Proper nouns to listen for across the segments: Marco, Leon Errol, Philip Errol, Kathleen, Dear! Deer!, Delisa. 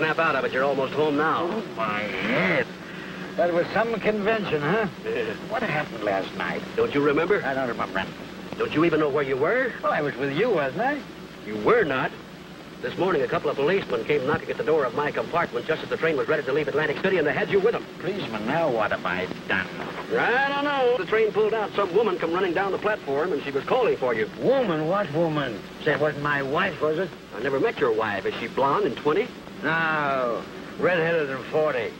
snap out of it. You're almost home now. Oh, my head. That was some convention, huh? Yeah. What happened last night? Don't you remember? I don't remember. Don't you even know where you were? Well, I was with you, wasn't I? You were not. This morning, a couple of policemen came knocking at the door of my compartment just as the train was ready to leave Atlantic City, and they had you with them. Policemen, now what have I done? I don't know. The train pulled out. Some woman come running down the platform, and she was calling for you. Woman? What woman? That wasn't my wife, was it? I never met your wife. Is she blonde and 20? No. Red-headed and 40.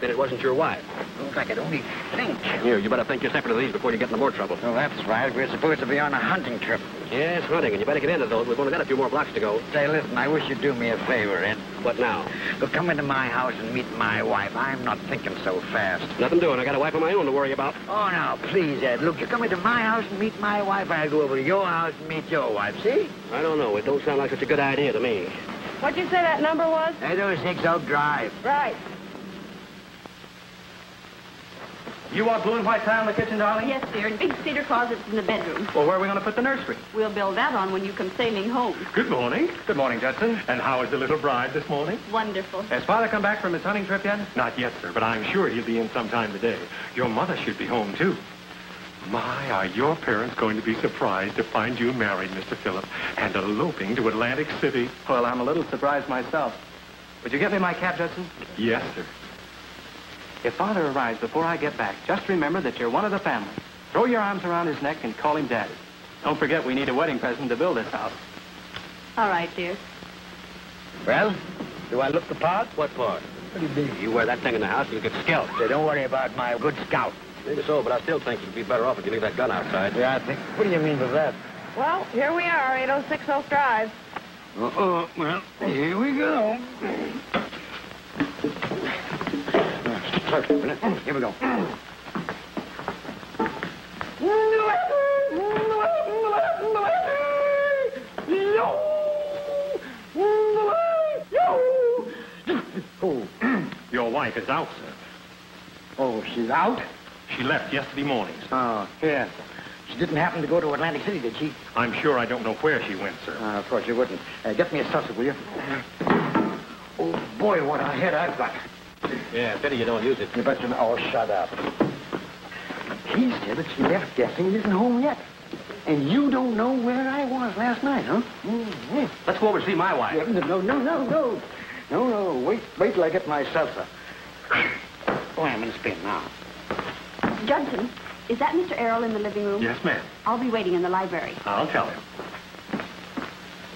Then it wasn't your wife. Looks like it only think. Here, you better think you're separate of these before you get into more trouble. Well, that's right. We're supposed to be on a hunting trip. Yes, hunting, and you better get into those. We've only got a few more blocks to go. Say, listen, I wish you'd do me a favor, Ed. What now? Well, come into my house and meet my wife. I'm not thinking so fast. Nothing doing. I got a wife of my own to worry about. Oh, now, please, Ed. Look, you come into my house and meet my wife. I'll go over to your house and meet your wife, see? I don't know. It don't sound like such a good idea to me. What'd you say that number was? 806 Oak Drive. Right. You want blue and white tile in the kitchen, darling? Yes, dear, and big cedar closets in the bedroom. Well, where are we going to put the nursery? We'll build that on when you come sailing home. Good morning. Good morning, Judson. And how is the little bride this morning? Wonderful. Has Father come back from his hunting trip yet? Not yet, sir, but I'm sure he'll be in sometime today. Your mother should be home, too. My, are your parents going to be surprised to find you married, Mr. Phillips, and eloping to Atlantic City? Well, I'm a little surprised myself. Would you get me my cap, Judson? Yes, sir. If Father arrives before I get back, just remember that you're one of the family. Throw your arms around his neck and call him Daddy. Don't forget we need a wedding present to build this house. All right, dear. Well, do I look the part? What part? What do you mean? You wear that thing in the house, you'll get scalped. Say, don't worry about my good scout. Maybe so, but I still think you'd be better off if you leave that gun outside. Yeah, I think. What do you mean by that? Well, here we are, 806 Oak Drive. Uh-oh. Well, here we go. Here we go. Your wife is out, sir. Oh, she's out? She left yesterday morning, sir. Oh, yes. She didn't happen to go to Atlantic City, did she? I'm sure I don't know where she went, sir. Of course you wouldn't. Get me a saucer, will you? Oh, boy, what a head I've got. Yeah, pity you don't use it. You bet you... Oh, shut up. He said that she left guessing and isn't home yet. And you don't know where I was last night, huh? Mm-hmm. Let's go over and see my wife. Yeah, no. No, wait till I get my salsa. Oh, I'm in Spain now. Judson, is that Mr. Errol in the living room? Yes, ma'am. I'll be waiting in the library. I'll tell him.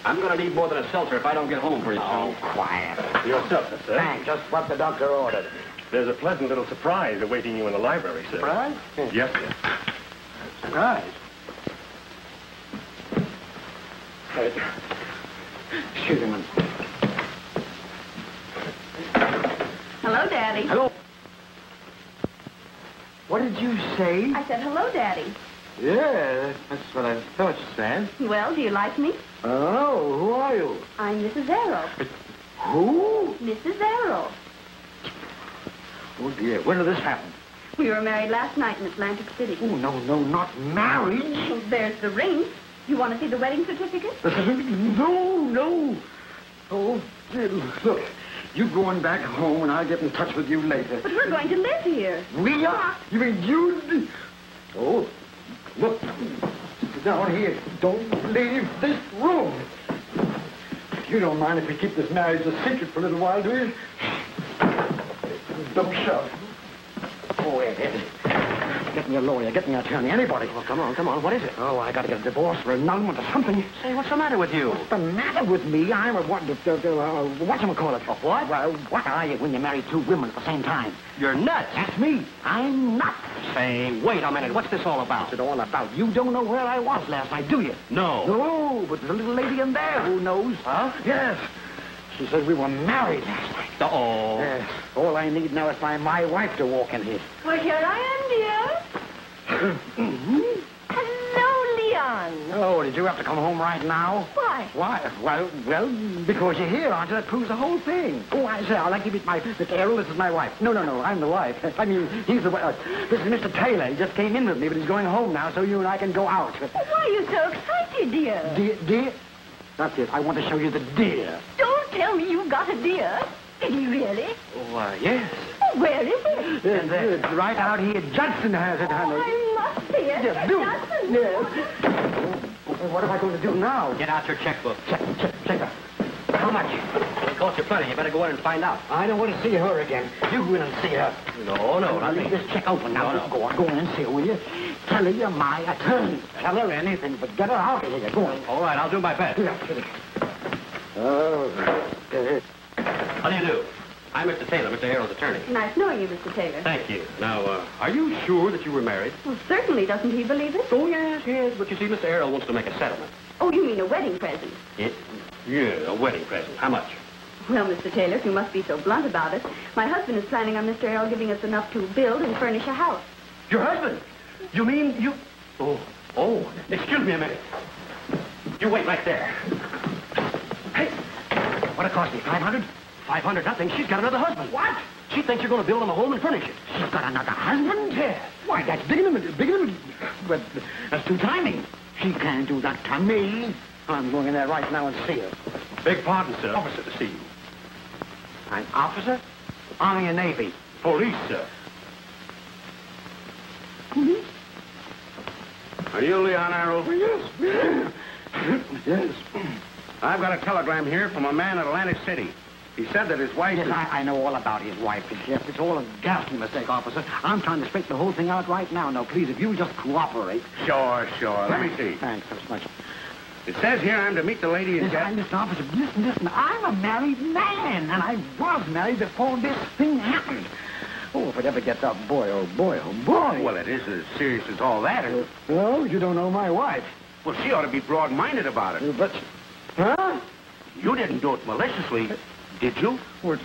I'm going to need more than a seltzer if I don't get home for you. Oh, quiet. Your seltzer, sir. Thanks. Just what the doctor ordered. There's a pleasant little surprise awaiting you in the library, sir. Surprise? Yes, sir. Surprise? Shoot him. Hello, Daddy. Hello. What did you say? I said, hello, Daddy. Yeah, that's what I thought you said. Well, do you like me? Oh, who are you? I'm Mrs. Errol. Who? Mrs. Errol. Oh, dear. When did this happen? We were married last night in Atlantic City. Oh, no, not married. Well, there's the ring. You want to see the wedding certificate? No. Oh, dear, look. You're going back home and I'll get in touch with you later. But we're going to live here. We are? You mean you... Oh... Look, sit down here. Don't leave this room. You don't mind if we keep this marriage a secret for a little while, do you? Don't shout. Oh, Ed. Get me a lawyer. Get me an attorney. Anybody. Oh, come on. What is it? Oh, I got to get a divorce or annulment or something. Say, what's the matter with you? What's the matter with me? I'm a what? Whatchamacallit? A what? Well, what are you when you marry two women at the same time? You're nuts. That's me. I'm nuts. Say, wait a minute. What's this all about? What's it all about? You don't know where I was last night, do you? No. No, but the little lady in there who knows. Huh? Yes. She said we were married last night. Uh-oh. Yes. All I need now is for my wife to walk in here. Well, here I am, dear. Mm-hmm. Hello, Leon. Oh, did you have to come home right now? Why? Why? Well, because you're here, aren't you? That proves the whole thing. Oh, I say, I'd like to meet my... Mr. Errol, this is my wife. No, I'm the wife. I mean, he's the... this is Mr. Taylor. He just came in with me, but he's going home now, so you and I can go out. Why are you so excited, dear? Dear? That's it. I want to show you the deer. Don't tell me you got a deer. Did he really? Why, yes. Oh, where is it? It's right out here. Judson has it, honey. Oh, I must see it. Yes, do. Judson? Yes. Well, what am I going to do now? Get out your checkbook. Check. How much? Well, it cost you plenty. You better go in and find out. I don't want to see her again. You go in and see her. No, not me. Leave this check open now. No. Go on. Go in and see her, will you? Tell her you're my attorney. Tell her anything, but get her out of here. Go on. All right, I'll do my best. Oh, how do you do? I'm Mr. Taylor, Mr. Errol's attorney. Nice knowing you, Mr. Taylor. Thank you. Now, are you sure that you were married? Well, certainly. Doesn't he believe it? Oh, yes. But you see, Mr. Errol wants to make a settlement. Oh, you mean a wedding present? Yeah, a wedding present. How much? Well, Mr. Taylor, if you must be so blunt about it, my husband is planning on Mr. Errol giving us enough to build and furnish a house. Your husband? You mean you... Oh, excuse me a minute. You wait right there. Hey, what it cost me, 500? 500, nothing. She's got another husband. What? She thinks you're going to build him a home and furnish it. She's got another husband? Yeah. Why, that's bigger than... But that's too timing. She can't do that to me. I'm going in there right now and see her. Beg pardon, sir. Officer to see you. An officer? Army and Navy. Police, sir. Police? Are you Leon Errol? Yes. Yes. I've got a telegram here from a man in Atlantic City. He said that his wife... Yes, I know all about his wife. Yes, it's all a ghastly mistake, officer. I'm trying to straighten the whole thing out right now. Now, please, if you'll just cooperate. Sure. Let me see. Thanks so much. It says here I'm to meet the lady in... Listen, officer, listen. I'm a married man, and I was married before this thing happened. Oh, if it ever gets up, boy, oh, boy, oh, boy. Well, it isn't as serious as all that, is it? Well, you don't know my wife. Well, she ought to be broad-minded about it. But... Huh? You didn't do it maliciously... Did you? Well,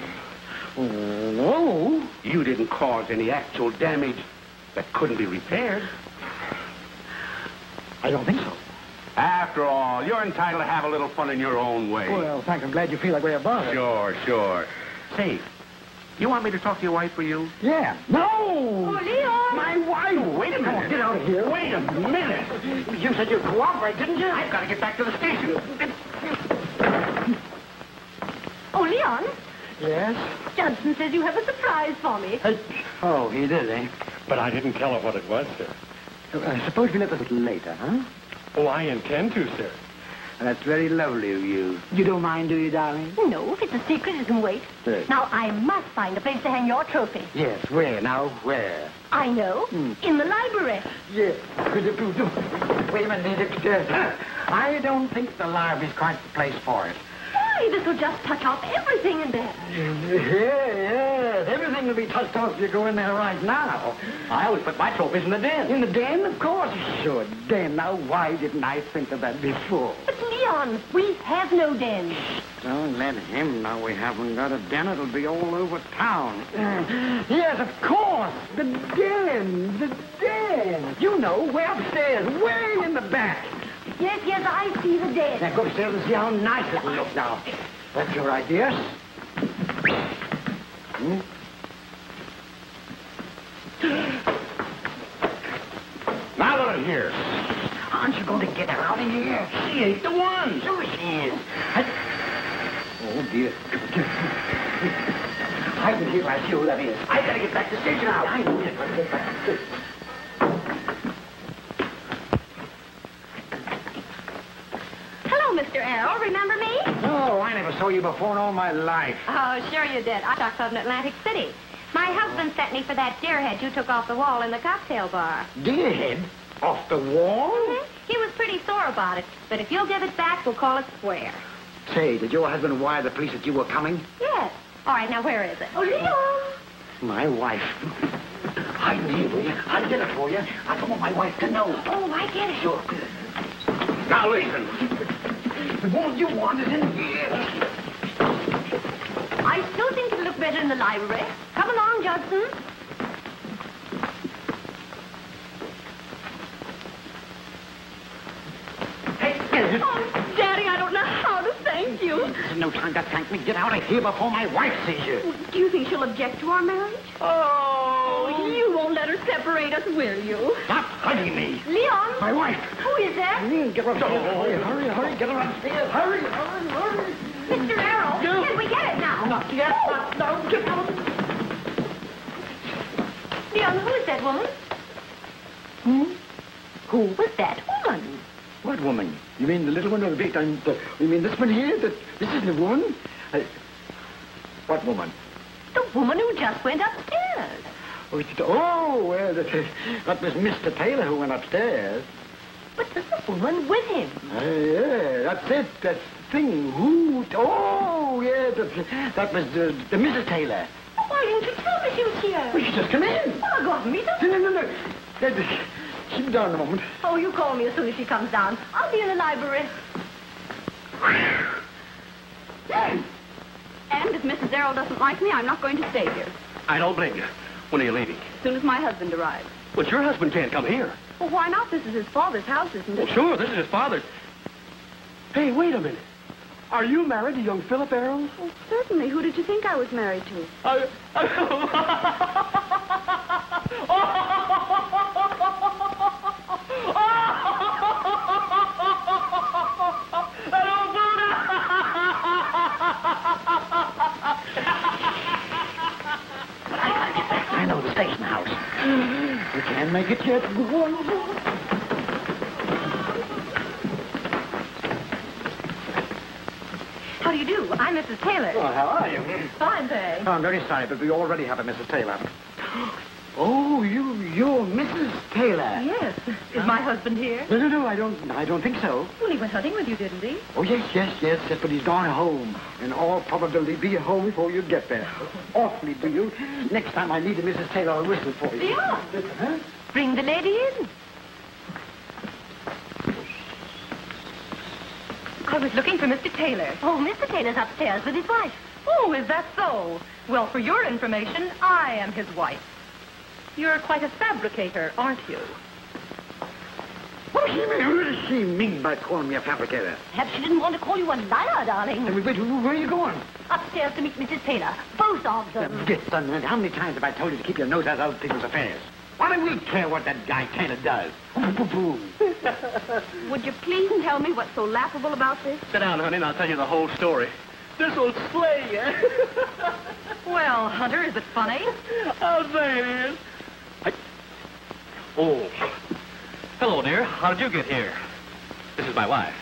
no. You didn't cause any actual damage that couldn't be repaired. I don't think so. After all, you're entitled to have a little fun in your own way. Well, thanks. I'm glad you feel that way about it. Sure. Say, you want me to talk to your wife for you? Yeah. No! Oh, Leon! My wife! Wait a minute. Get out of here. Wait a minute. You said you'd cooperate, didn't you? I've got to get back to the station. Oh, Leon. Yes? Judson says you have a surprise for me. Oh, he did, eh? But I didn't tell her what it was, sir. I suppose we let this later, huh? Oh, I intend to, sir. That's very lovely of you. You don't mind, do you, darling? No, if it's a secret, it can wait. Yes. Now, I must find a place to hang your trophy. Yes, where? Now, where? I know. In the library. Yes. Wait a minute. I don't think the library's quite the place for it. This will just touch off everything in there. Yes. Everything will be touched off if you go in there right now. I always put my trophies in the den. In the den, of course. Sure, den. Now, why didn't I think of that before? But, Leon, we have no den. Don't let him know we haven't got a den. It'll be all over town. Yes, of course. The den. You know, way upstairs, way in the back. Yes, I see the den. Now, go upstairs and see how nice it looks now. That's your idea. Now let her here. Aren't you going to get her out of here? She ain't the one. Sure she is. Oh, dear. I can hear I see who that is. I gotta get back to the station now. I know it. Get back to the station. Mr. Errol, remember me? No, I never saw you before in all my life. Oh, sure you did. I talked from Atlantic City. My husband sent me for that deer head you took off the wall in the cocktail bar. Deer head? Off the wall? He was pretty sore about it, but if you'll give it back, we'll call it square. Say, did your husband wire the police that you were coming? Yes. All right, now where is it? Oh, Leon! My wife. I'll get it for you. I don't want my wife to know. Oh, I get it. Sure. Now listen. All you want is in here. I still think it'll look better in the library. Come along, Judson. Hey. Oh, Daddy, I don't know how to thank you. There's no time to thank me. Get out of here before my wife sees you. Do you think she'll object to our marriage? Oh, you won't let her separate us, will you? Stop hugging me. Leon. My wife. Who is that? Get her upstairs. Hurry, get her upstairs. Hurry. Mr. Errol, can we get it now? Not yet, not long to come. Leon, who is that woman? Hmm? Who was that woman? What woman? You mean the little one or the big one? You mean this one here? This isn't a woman? What woman? The woman who just went upstairs. Oh, well, that was Mr. Taylor who went upstairs. But there's a woman with him. Yeah, that's it. That thing. Who? Oh, yeah, that was the Mrs. Taylor. Oh, why didn't you tell me she was here? Well, she just come in. Well, I got to meet her. No. Sit down a moment. Oh, you call me as soon as she comes down. I'll be in the library. And if Mrs. Errol doesn't like me, I'm not going to stay here. I don't blame you. When are you leaving? As soon as my husband arrives. But your husband can't come here. Well, why not? This is his father's house, isn't it? Well, sure, this is his father's. Hey, wait a minute. Are you married to young Philip Errol? Oh, certainly. Who did you think I was married to? Station house. We can't make it yet. How do you do? I'm Mrs. Taylor. Well, how are you? Fine, thanks. Oh, I'm very sorry, but we already have a Mrs. Taylor. Oh, you're Mrs. Taylor. Yes. Is my husband here? No, I don't think so. Well, he went hunting with you, didn't he? Oh, yes, but he's gone home. In all probability, be home before you get there. Awfully, do you? Next time I meet a Mrs. Taylor, I'll whistle for you. Yeah. Huh? Bring the lady in. I was looking for Mr. Taylor. Oh, Mr. Taylor's upstairs with his wife. Oh, is that so? Well, for your information, I am his wife. You're quite a fabricator, aren't you? What does she mean by calling me a fabricator? Perhaps she didn't want to call you a liar, darling. Wait, where are you going? Upstairs to meet Mrs. Taylor. Both of them. Get done. How many times have I told you to keep your nose out of other people's affairs? Why do we care what that guy Taylor does? Would you please tell me what's so laughable about this? Sit down, honey, and I'll tell you the whole story. This'll slay you. Well, Hunter, is it funny? I'll say it is. Oh. Hello, dear. How did you get here? This is my wife.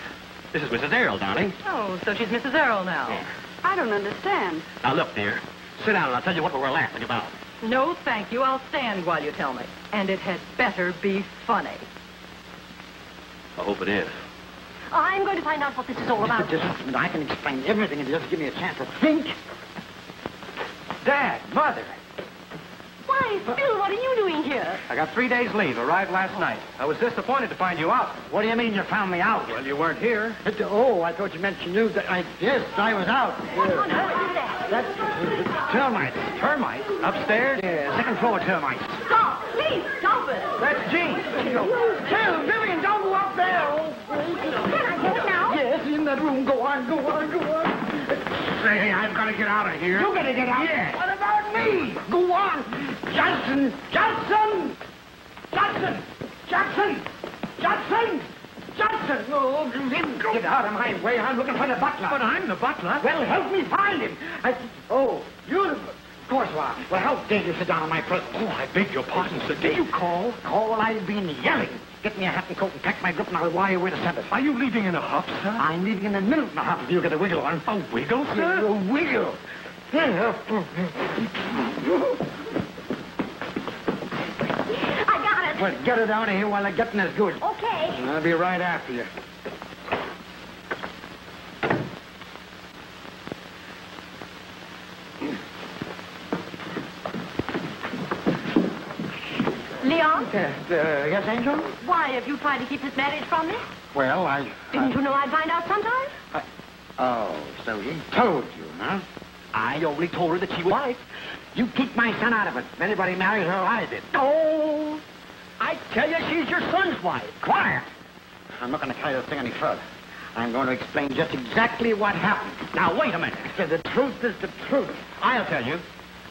This is Mrs. Errol, darling. Oh, so she's Mrs. Errol now. Yeah. I don't understand. Now, look, dear. Sit down and I'll tell you what we were laughing about. No, thank you. I'll stand while you tell me. And it had better be funny. I hope it is. I'm going to find out what this is all about. Just, I can explain everything if you just give me a chance to think. Dad, Mother. Why, Phil, what are you doing here? I got 3 days leave, arrived last night. I was disappointed to find you out. What do you mean you found me out? Well, you weren't here. Oh, I thought you meant you knew that yes, I was out. What on earth is that? That's termites. Termites? Upstairs? Yeah, second floor termites. Stop, please, stop it. That's Jean. Phil, Vivian, don't go up there. Can I get it now? Yes, in that room. Go on. Say, I've got to get out of here. You got to get out? Yes. What about me? Go on. Johnson! Oh, get out of my way. I'm looking for the butler. But I'm the butler. Well, help me find him. Oh, you... Of course you are. Well, how dare you sit down on my person? Oh, I beg your pardon, sir. Did you call? Call? I've been yelling. Get me a hat and coat and pack my grip and I'll wire you away to Santa. Are you leaving in a huff, sir? I'm leaving in the middle of a huff if you get a wiggle on. A wiggle, sir? A wiggle. Well, get it out of here while the getting is good. Okay. And I'll be right after you. Leon? Yes, Angel? Why, have you tried to keep this marriage from me? Well, Didn't you know I'd find out sometime? Oh, so he told you, huh? I only told her that she was wife. You keep my son out of it. If anybody marries her, I did. Oh! I tell you, she's your son's wife. Quiet! I'm not going to carry this thing any further. I'm going to explain just exactly what happened. Now, wait a minute. The truth is the truth. I'll tell you.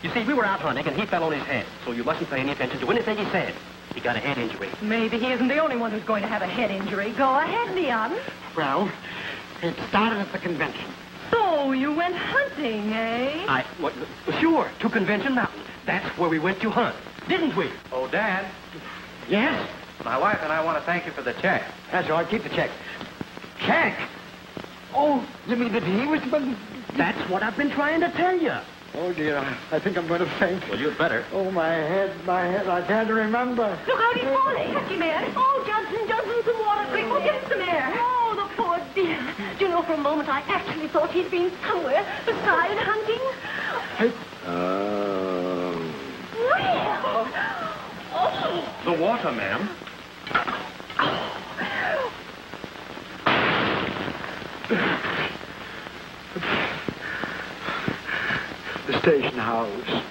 You see, we were out hunting, and he fell on his head. So you mustn't pay any attention to anything he said. He got a head injury. Maybe he isn't the only one who's going to have a head injury. Go ahead, Leon. Well, it started at the convention. So you went hunting, eh? Well, sure, to Convention Mountain. That's where we went to hunt, didn't we? Oh, Dad. Yes? My wife and I want to thank you for the check. That's all right. Keep the check. Check? Oh, you mean that he was... That's what I've been trying to tell you. Oh, dear, I think I'm going to faint. Well, you'd better. Oh, my head, I can't remember. Look out, he's falling. Lucky man. Oh, Johnson, some water, quick. Oh, get some air. Oh, the poor dear. Do you know, for a moment, I actually thought he'd been somewhere beside hunting. Hey. Well. Oh. The water, ma'am. The station house.